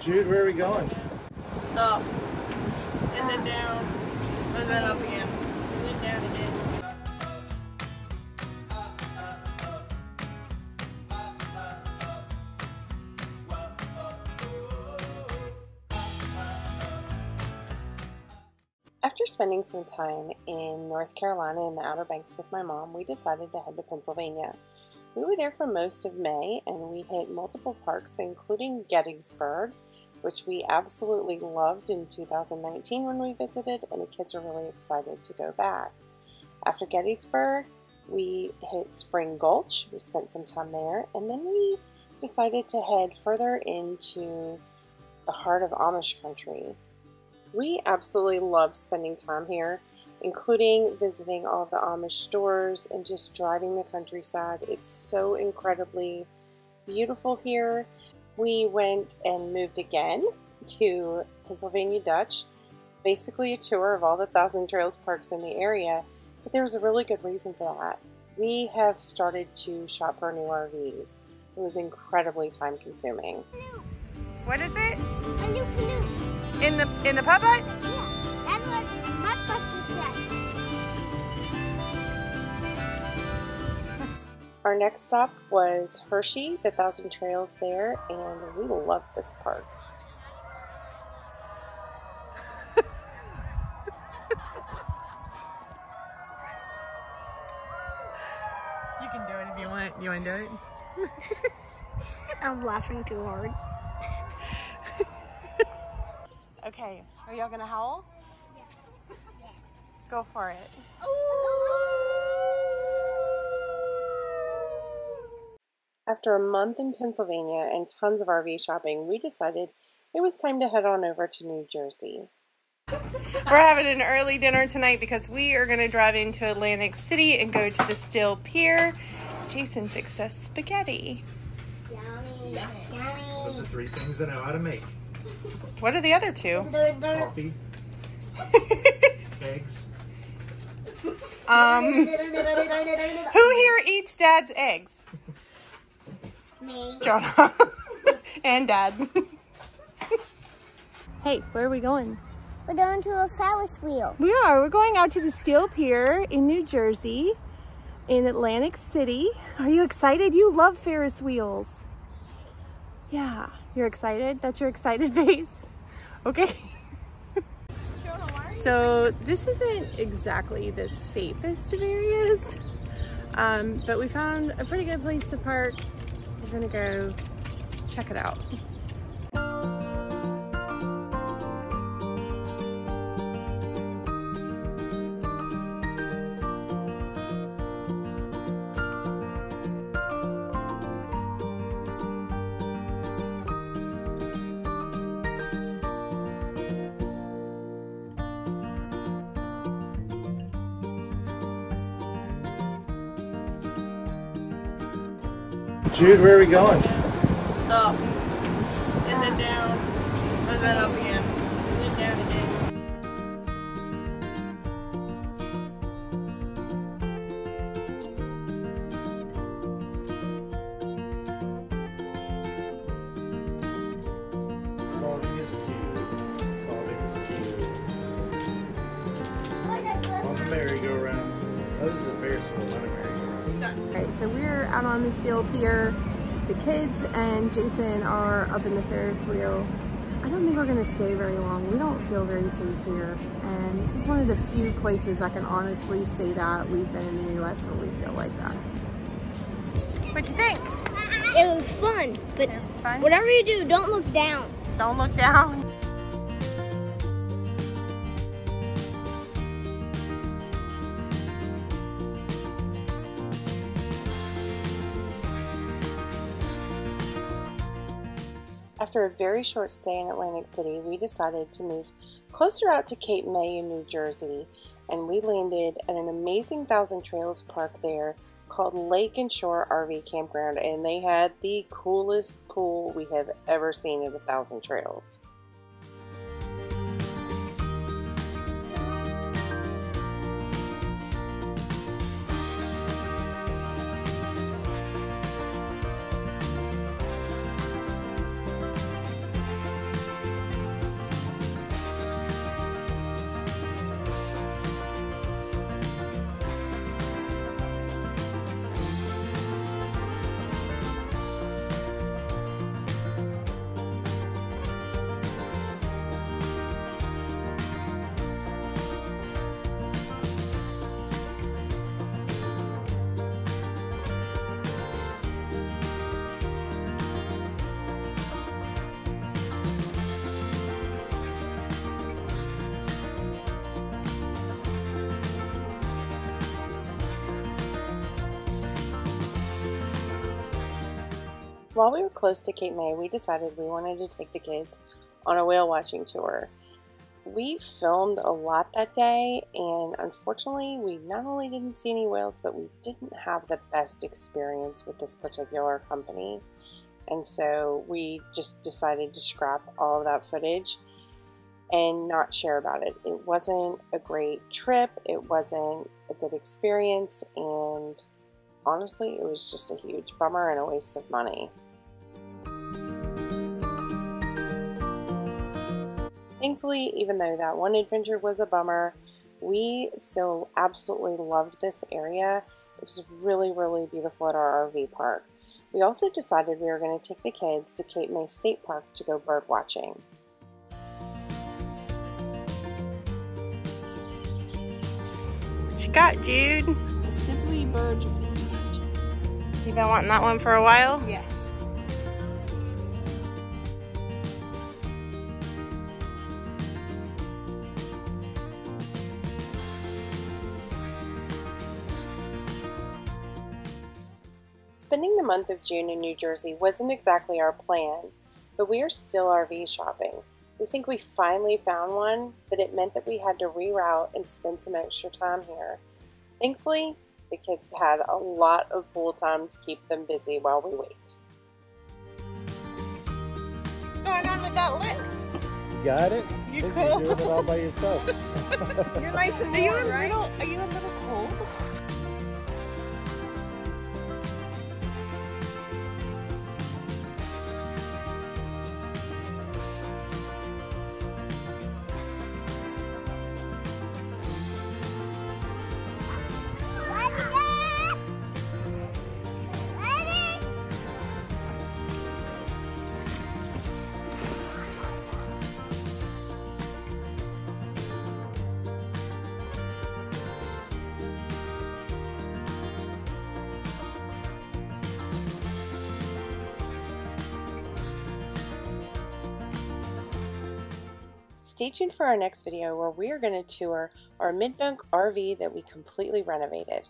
Jude, where are we going? Up. And then down. And then up again. And then down again. After spending some time in North Carolina in the Outer Banks with my mom, we decided to head to Pennsylvania. We were there for most of May, and we hit multiple parks, including Gettysburg, which we absolutely loved in 2019 when we visited, and the kids are really excited to go back. After Gettysburg, we hit Spring Gulch. We spent some time there, and then we decided to head further into the heart of Amish country. We absolutely loved spending time here, including visiting all the Amish stores and just driving the countryside. It's so incredibly beautiful here. We went and moved again to Pennsylvania Dutch, basically a tour of all the Thousand Trails parks in the area, but there was a really good reason for that. We have started to shop for new RVs. It was incredibly time consuming. What is it? A new canoe. In the puppet? Our next stop was Hershey, the Thousand Trails there, and we loved this park. You can do it if you want. You want to do it? I'm laughing too hard. Okay, are y'all gonna howl? Yeah. Yeah. Go for it. Ooh. After a month in Pennsylvania and tons of RV shopping, we decided it was time to head on over to New Jersey. We're having an early dinner tonight because we are going to drive into Atlantic City and go to the Steel Pier. Jason fixed us spaghetti. Yummy. Yummy. Those are three things I know how to make. What are the other two? Coffee. Eggs. Who here eats Dad's eggs? Me. Jonah. And Dad. Hey, where are we going? We're going to a Ferris wheel. We are. We're going out to the Steel Pier in New Jersey, in Atlantic City. Are you excited? You love Ferris wheels. Yeah. You're excited? That's your excited face. Okay. So this isn't exactly the safest of areas, but we found a pretty good place to park. We're gonna go check it out. Jude, where are we going? Up. And then down. And then up again. And then down again. Solving is cute. Solving is cute. On the merry-go-round. Oh, this is a Ferris wheel, not a merry-go-round. Alright, so we're out on the Steel Pier. The kids and Jason are up in the Ferris wheel. I don't think we're going to stay very long. We don't feel very safe here. And this is one of the few places I can honestly say that we've been in the US where we feel like that. What'd you think? It was fun, but it was fun. Whatever you do, don't look down. Don't look down. After a very short stay in Atlantic City, we decided to move closer out to Cape May in New Jersey, and we landed at an amazing Thousand Trails park there called Lake and Shore RV Campground, and they had the coolest pool we have ever seen at a Thousand Trails. while we were close to Cape May, we decided we wanted to take the kids on a whale watching tour. We filmed a lot that day, and unfortunately we not only didn't see any whales, but we didn't have the best experience with this particular company, and so we just decided to scrap all of that footage and not share about it. It wasn't a great trip, it wasn't a good experience, and honestly it was just a huge bummer and a waste of money. Thankfully, even though that one adventure was a bummer, we still absolutely loved this area. It was really, really beautiful at our RV park. We also decided we were going to take the kids to Cape May State Park to go bird watching. What you got, Jude? The Sibley Birds of the East. You've been wanting that one for a while? Yes. Spending the month of June in New Jersey wasn't exactly our plan, but we are still RV shopping. We think we finally found one, but it meant that we had to reroute and spend some extra time here. Thankfully, the kids had a lot of pool time to keep them busy while we wait. What's going on with that lip? You got it? You cool? You're doing it all by yourself. You're nice and warm, right? Are you a little cold? Stay tuned for our next video where we are going to tour our mid-bunk RV that we completely renovated.